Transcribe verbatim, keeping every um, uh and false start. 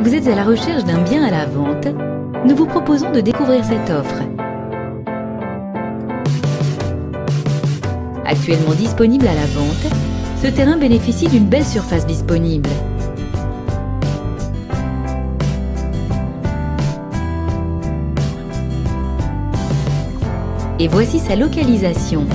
Vous êtes à la recherche d'un bien à la vente? Nous vous proposons de découvrir cette offre. Actuellement disponible à la vente, ce terrain bénéficie d'une belle surface disponible. Et voici sa localisation.